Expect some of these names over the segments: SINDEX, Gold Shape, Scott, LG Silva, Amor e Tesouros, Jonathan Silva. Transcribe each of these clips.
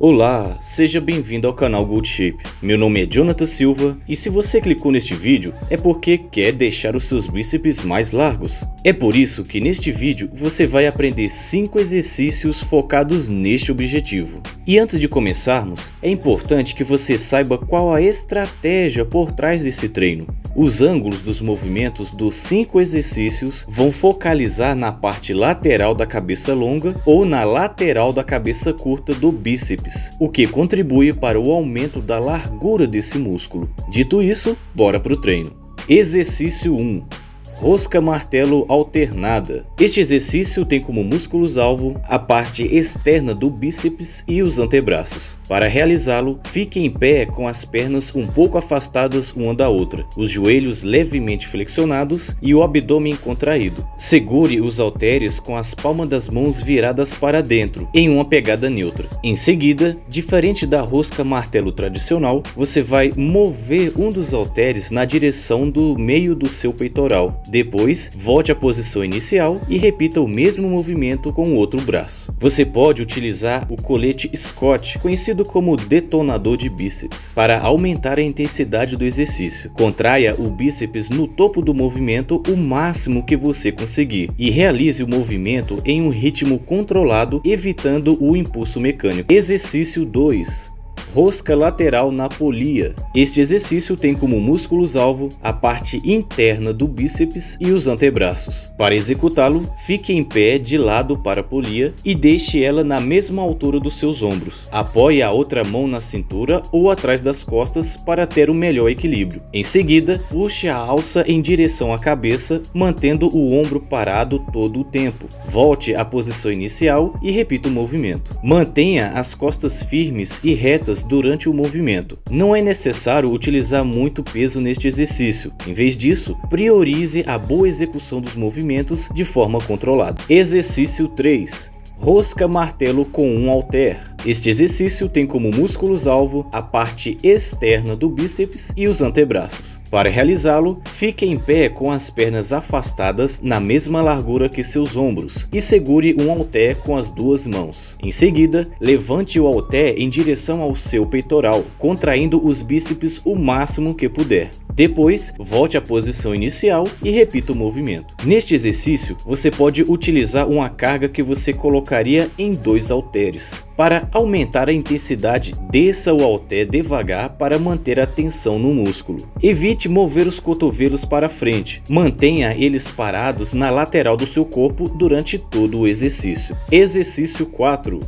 Olá, seja bem-vindo ao canal Gold Shape. Meu nome é Jonathan Silva e se você clicou neste vídeo é porque quer deixar os seus bíceps mais largos. É por isso que neste vídeo você vai aprender 5 exercícios focados neste objetivo. E antes de começarmos, é importante que você saiba qual a estratégia por trás desse treino. Os ângulos dos movimentos dos 5 exercícios vão focalizar na parte lateral da cabeça longa ou na lateral da cabeça curta do bíceps, o que contribui para o aumento da largura desse músculo. Dito isso, bora para o treino. Exercício 1. Rosca-martelo alternada. Este exercício tem como músculos-alvo a parte externa do bíceps e os antebraços. Para realizá-lo, fique em pé com as pernas um pouco afastadas uma da outra, os joelhos levemente flexionados e o abdômen contraído. Segure os halteres com as palmas das mãos viradas para dentro, em uma pegada neutra. Em seguida, diferente da rosca-martelo tradicional, você vai mover um dos halteres na direção do meio do seu peitoral. Depois, volte à posição inicial e repita o mesmo movimento com o outro braço. Você pode utilizar o colete Scott, conhecido como detonador de bíceps, para aumentar a intensidade do exercício. Contraia o bíceps no topo do movimento o máximo que você conseguir e realize o movimento em um ritmo controlado, evitando o impulso mecânico. Exercício 2. Rosca lateral na polia. Este exercício tem como músculos-alvo a parte interna do bíceps e os antebraços. Para executá-lo, fique em pé de lado para a polia e deixe ela na mesma altura dos seus ombros. Apoie a outra mão na cintura ou atrás das costas para ter um melhor equilíbrio. Em seguida, puxe a alça em direção à cabeça, mantendo o ombro parado todo o tempo. Volte à posição inicial e repita o movimento. Mantenha as costas firmes e retas durante o movimento. Não é necessário utilizar muito peso neste exercício. Em vez disso, priorize a boa execução dos movimentos de forma controlada. Exercício 3. Rosca-martelo com um halter. Este exercício tem como músculos-alvo a parte externa do bíceps e os antebraços. Para realizá-lo, fique em pé com as pernas afastadas na mesma largura que seus ombros e segure um halter com as duas mãos. Em seguida, levante o halter em direção ao seu peitoral, contraindo os bíceps o máximo que puder. Depois, volte à posição inicial e repita o movimento. Neste exercício, você pode utilizar uma carga que você colocaria em 2 halteres. Para aumentar a intensidade, desça o halter devagar para manter a tensão no músculo. Evite mover os cotovelos para frente. Mantenha eles parados na lateral do seu corpo durante todo o exercício. Exercício 4.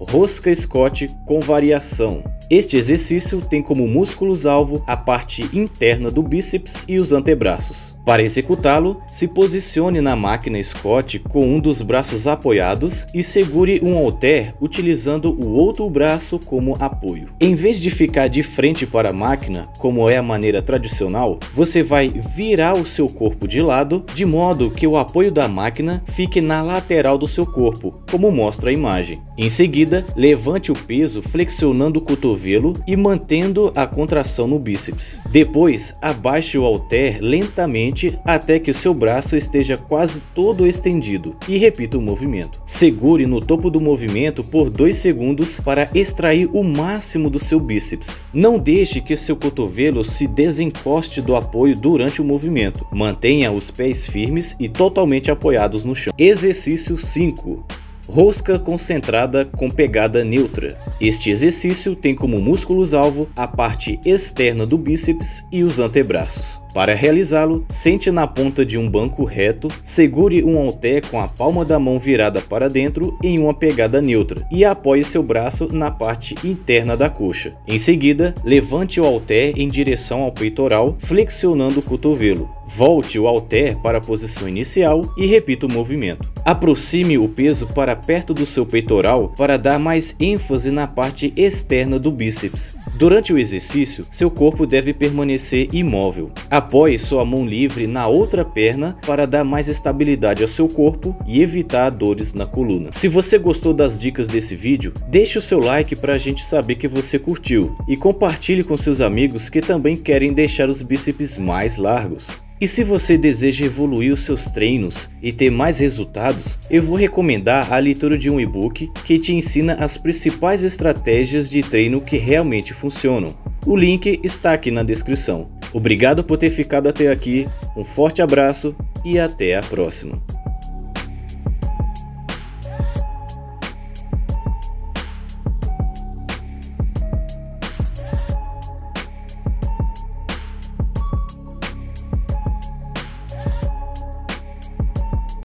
Rosca Scott com variação. Este exercício tem como músculos-alvo a parte interna do bíceps e os antebraços. Para executá-lo, se posicione na máquina Scott com um dos braços apoiados e segure um halter utilizando o outro braço como apoio. Em vez de ficar de frente para a máquina, como é a maneira tradicional, você vai virar o seu corpo de lado, de modo que o apoio da máquina fique na lateral do seu corpo, como mostra a imagem. Em seguida, levante o peso flexionando o cotovelo e mantendo a contração no bíceps. Depois, abaixe o halter lentamente até que o seu braço esteja quase todo estendido e repita o movimento. Segure no topo do movimento por 2 segundos para extrair o máximo do seu bíceps. Não deixe que seu cotovelo se desencoste do apoio durante o movimento. Mantenha os pés firmes e totalmente apoiados no chão. Exercício 5. Rosca concentrada com pegada neutra. Este exercício tem como músculos-alvo a parte externa do bíceps e os antebraços. Para realizá-lo, sente na ponta de um banco reto, segure um halter com a palma da mão virada para dentro em uma pegada neutra e apoie seu braço na parte interna da coxa. Em seguida, levante o halter em direção ao peitoral, flexionando o cotovelo. Volte o halter para a posição inicial e repita o movimento. Aproxime o peso para perto do seu peitoral para dar mais ênfase na parte externa do bíceps. Durante o exercício, seu corpo deve permanecer imóvel. Apoie sua mão livre na outra perna para dar mais estabilidade ao seu corpo e evitar dores na coluna. Se você gostou das dicas desse vídeo, deixe o seu like para a gente saber que você curtiu e compartilhe com seus amigos que também querem deixar os bíceps mais largos. E se você deseja evoluir os seus treinos e ter mais resultados, eu vou recomendar a leitura de um e-book que te ensina as principais estratégias de treino que realmente funcionam. O link está aqui na descrição. Obrigado por ter ficado até aqui, um forte abraço e até a próxima.